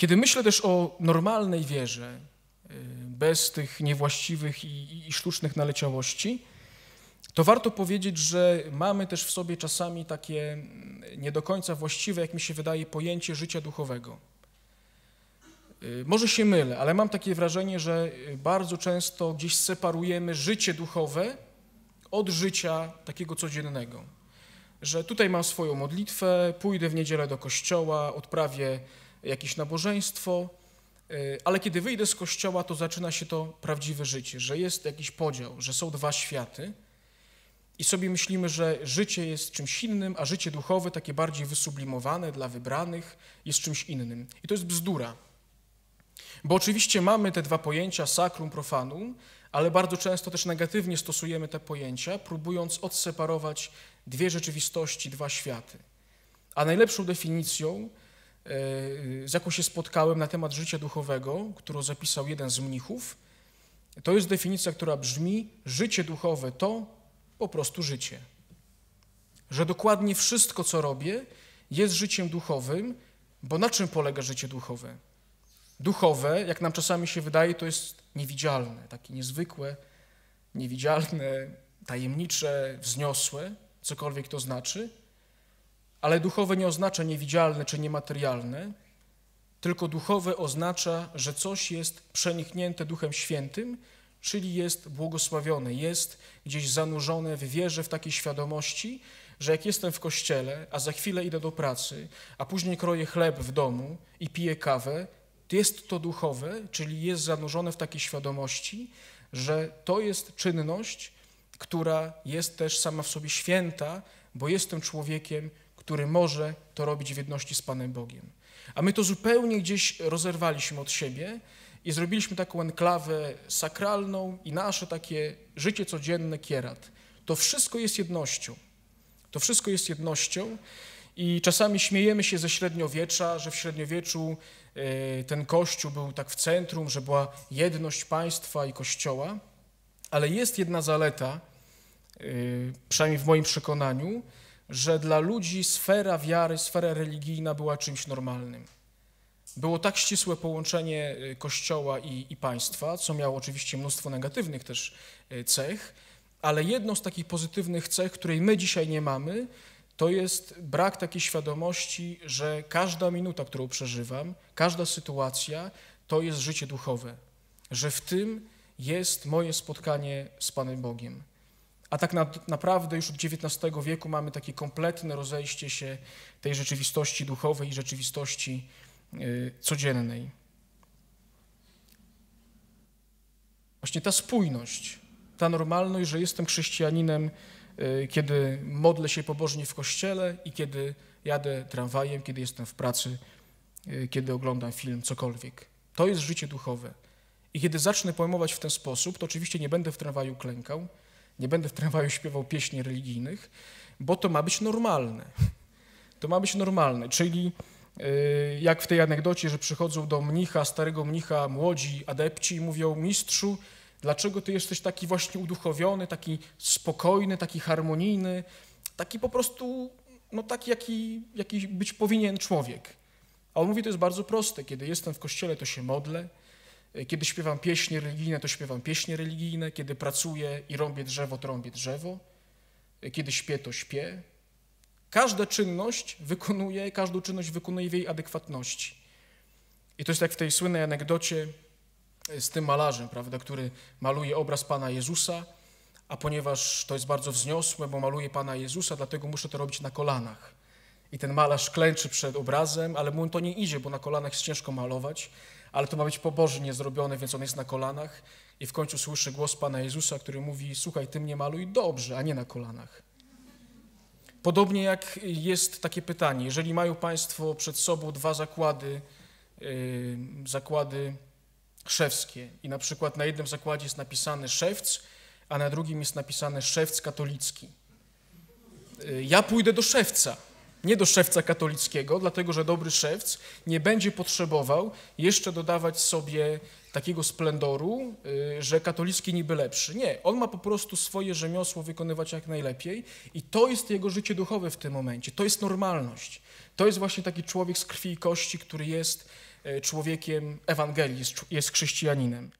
Kiedy myślę też o normalnej wierze, bez tych niewłaściwych i sztucznych naleciałości, to warto powiedzieć, że mamy też w sobie czasami takie nie do końca właściwe, jak mi się wydaje, pojęcie życia duchowego. Może się mylę, ale mam takie wrażenie, że bardzo często gdzieś separujemy życie duchowe od życia takiego codziennego. Że tutaj mam swoją modlitwę, pójdę w niedzielę do kościoła, odprawię jakieś nabożeństwo, ale kiedy wyjdę z kościoła, to zaczyna się to prawdziwe życie, że jest jakiś podział, że są dwa światy i sobie myślimy, że życie jest czymś innym, a życie duchowe, takie bardziej wysublimowane dla wybranych, jest czymś innym. I to jest bzdura. Bo oczywiście mamy te dwa pojęcia, sacrum, profanum, ale bardzo często też negatywnie stosujemy te pojęcia, próbując odseparować dwie rzeczywistości, dwa światy. A najlepszą definicją, z jaką się spotkałem na temat życia duchowego, którą zapisał jeden z mnichów, to jest definicja, która brzmi: życie duchowe to po prostu życie. Że dokładnie wszystko, co robię, jest życiem duchowym, bo na czym polega życie duchowe? Duchowe, jak nam czasami się wydaje, to jest niewidzialne, takie niezwykłe, niewidzialne, tajemnicze, wzniosłe, cokolwiek to znaczy. Ale duchowe nie oznacza niewidzialne czy niematerialne, tylko duchowe oznacza, że coś jest przeniknięte Duchem Świętym, czyli jest błogosławione, jest gdzieś zanurzone w wierze, w takiej świadomości, że jak jestem w kościele, a za chwilę idę do pracy, a później kroję chleb w domu i piję kawę, jest to duchowe, czyli jest zanurzone w takiej świadomości, że to jest czynność, która jest też sama w sobie święta, bo jestem człowiekiem, który może to robić w jedności z Panem Bogiem. A my to zupełnie gdzieś rozerwaliśmy od siebie i zrobiliśmy taką enklawę sakralną i nasze takie życie codzienne kierat. To wszystko jest jednością. To wszystko jest jednością i czasami śmiejemy się ze średniowiecza, że w średniowieczu ten Kościół był tak w centrum, że była jedność państwa i Kościoła, ale jest jedna zaleta, przynajmniej w moim przekonaniu, że dla ludzi sfera wiary, sfera religijna była czymś normalnym. Było tak ścisłe połączenie Kościoła i państwa, co miało oczywiście mnóstwo negatywnych też cech, ale jedną z takich pozytywnych cech, której my dzisiaj nie mamy, to jest brak takiej świadomości, że każda minuta, którą przeżywam, każda sytuacja, to jest życie duchowe, że w tym jest moje spotkanie z Panem Bogiem. A tak naprawdę już od XIX wieku mamy takie kompletne rozejście się tej rzeczywistości duchowej i rzeczywistości codziennej. Właśnie ta spójność, ta normalność, że jestem chrześcijaninem, kiedy modlę się pobożnie w kościele i kiedy jadę tramwajem, kiedy jestem w pracy, kiedy oglądam film, cokolwiek. To jest życie duchowe. I kiedy zacznę pojmować w ten sposób, to oczywiście nie będę w tramwaju klękał, nie będę w tramwaju śpiewał pieśni religijnych, bo to ma być normalne. To ma być normalne, czyli jak w tej anegdocie, że przychodzą do mnicha, starego mnicha, młodzi adepci i mówią: mistrzu, dlaczego ty jesteś taki właśnie uduchowiony, taki spokojny, taki harmonijny, taki po prostu, no taki, jaki być powinien człowiek. A on mówi, to jest bardzo proste. Kiedy jestem w kościele, to się modlę. Kiedy śpiewam pieśni religijne, to śpiewam pieśni religijne. Kiedy pracuję i rąbię drzewo, to rąbię drzewo. Kiedy śpię, to śpię. Każdą czynność wykonuję w jej adekwatności. I to jest jak w tej słynnej anegdocie z tym malarzem, prawda, który maluje obraz Pana Jezusa, a ponieważ to jest bardzo wzniosłe, bo maluje Pana Jezusa, dlatego muszę to robić na kolanach. I ten malarz klęczy przed obrazem, ale mu to nie idzie, bo na kolanach jest ciężko malować, ale to ma być pobożnie zrobione, więc on jest na kolanach i w końcu słyszy głos Pana Jezusa, który mówi: słuchaj, ty mnie maluj dobrze, a nie na kolanach. Podobnie jak jest takie pytanie, jeżeli mają Państwo przed sobą dwa zakłady szewskie i na przykład na jednym zakładzie jest napisany szewc, a na drugim jest napisany szewc katolicki. Ja pójdę do szewca, nie do szewca katolickiego, dlatego że dobry szewc nie będzie potrzebował jeszcze dodawać sobie takiego splendoru, że katolicki niby lepszy. Nie, on ma po prostu swoje rzemiosło wykonywać jak najlepiej i to jest jego życie duchowe w tym momencie, to jest normalność. To jest właśnie taki człowiek z krwi i kości, który jest człowiekiem Ewangelii, jest chrześcijaninem.